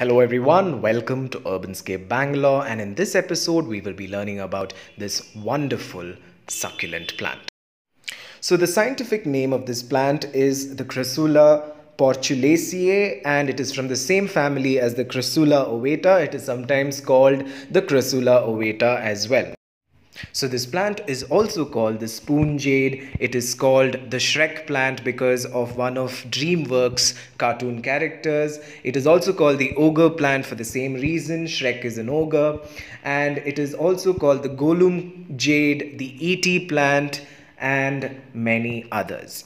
Hello everyone, welcome to Urbanscape Bangalore, and in this episode we will be learning about this wonderful succulent plant. So the scientific name of this plant is the Crassula portulacea, and it is from the same family as the Crassula ovata. It is sometimes called the Crassula ovata as well. So this plant is also called the Spoon Jade. It is called the Shrek plant because of one of DreamWorks cartoon characters. It is also called the Ogre plant for the same reason. Shrek is an ogre. And it is also called the Gollum Jade, the E.T. plant, and many others.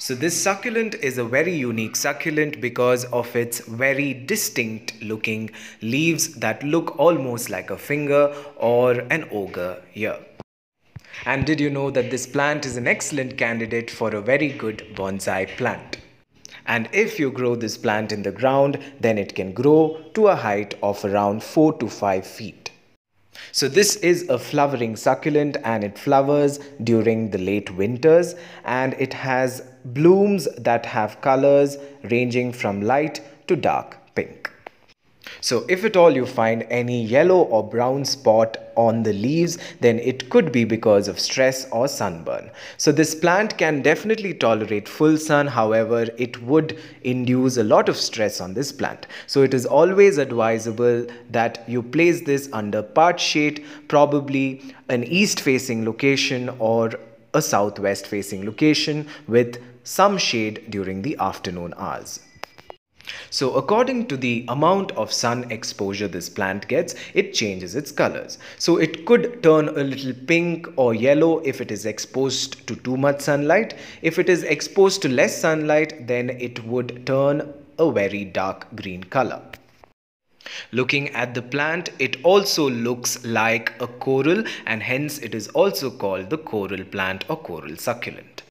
So this succulent is a very unique succulent because of its very distinct looking leaves that look almost like a finger or an ogre ear. And did you know that this plant is an excellent candidate for a very good bonsai plant? And if you grow this plant in the ground, then it can grow to a height of around 4 to 5 feet. So this is a flowering succulent, and it flowers during the late winters, and it has blooms that have colors ranging from light to dark pink. So if at all you find any yellow or brown spot on the leaves, then it could be because of stress or sunburn. So this plant can definitely tolerate full sun, however it would induce a lot of stress on this plant. So it is always advisable that you place this under part shade, probably an east facing location or a southwest facing location with some shade during the afternoon hours. So according to the amount of sun exposure this plant gets, it changes its colors. So it could turn a little pink or yellow if it is exposed to too much sunlight. If it is exposed to less sunlight, then it would turn a very dark green color. Looking at the plant, it also looks like a coral, and hence it is also called the coral plant or coral succulent.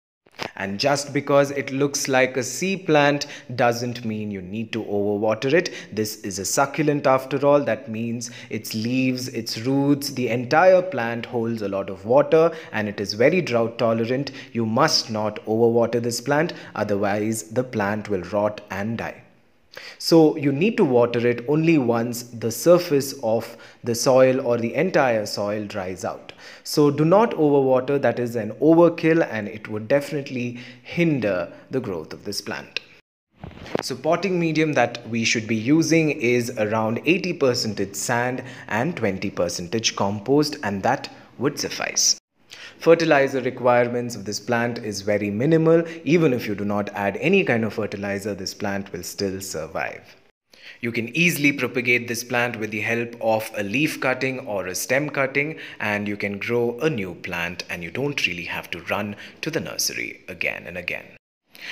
And just because it looks like a sea plant doesn't mean you need to overwater it. This is a succulent after all. That means its leaves, its roots, the entire plant holds a lot of water, and it is very drought tolerant. You must not overwater this plant, otherwise the plant will rot and die. So you need to water it only once the surface of the soil or the entire soil dries out. So do not overwater. That is an overkill, and it would definitely hinder the growth of this plant. So potting medium that we should be using is around 80% sand and 20% compost, and that would suffice. Fertilizer requirements of this plant is very minimal. Even if you do not add any kind of fertilizer, this plant will still survive. You can easily propagate this plant with the help of a leaf cutting or a stem cutting, and you can grow a new plant, and you don't really have to run to the nursery again and again.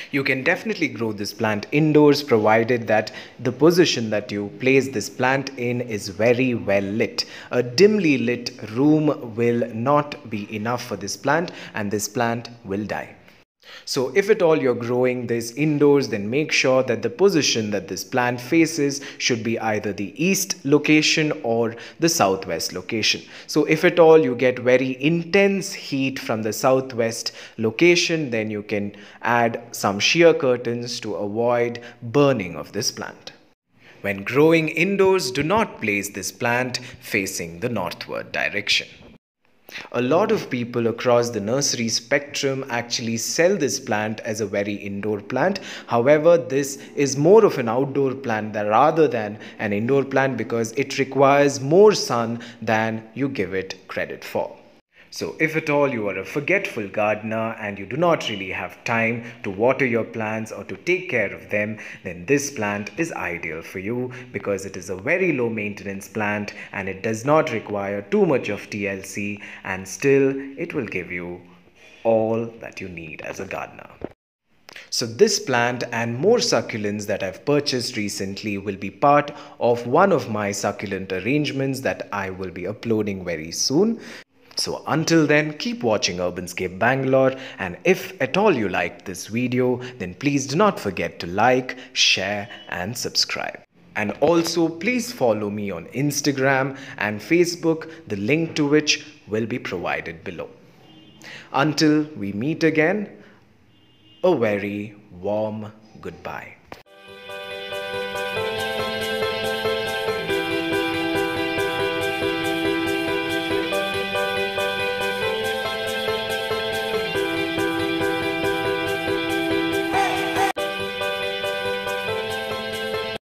You can definitely grow this plant indoors, provided that the position that you place this plant in is very well lit. A dimly lit room will not be enough for this plant, and this plant will die. So if at all you're growing this indoors, then make sure that the position that this plant faces should be either the east location or the southwest location. So if at all you get very intense heat from the southwest location, then you can add some sheer curtains to avoid burning of this plant. When growing indoors, do not place this plant facing the northward direction. A lot of people across the nursery spectrum actually sell this plant as a very indoor plant. However, this is more of an outdoor plant rather than an indoor plant because it requires more sun than you give it credit for. So if at all you are a forgetful gardener and you do not really have time to water your plants or to take care of them, then this plant is ideal for you because it is a very low maintenance plant and it does not require too much of TLC, and still it will give you all that you need as a gardener. So this plant and more succulents that I've purchased recently will be part of one of my succulent arrangements that I will be uploading very soon. So until then, keep watching Urbanscape Bangalore, and if at all you liked this video, then please do not forget to like, share and subscribe. And also please follow me on Instagram and Facebook, the link to which will be provided below. Until we meet again, a very warm goodbye.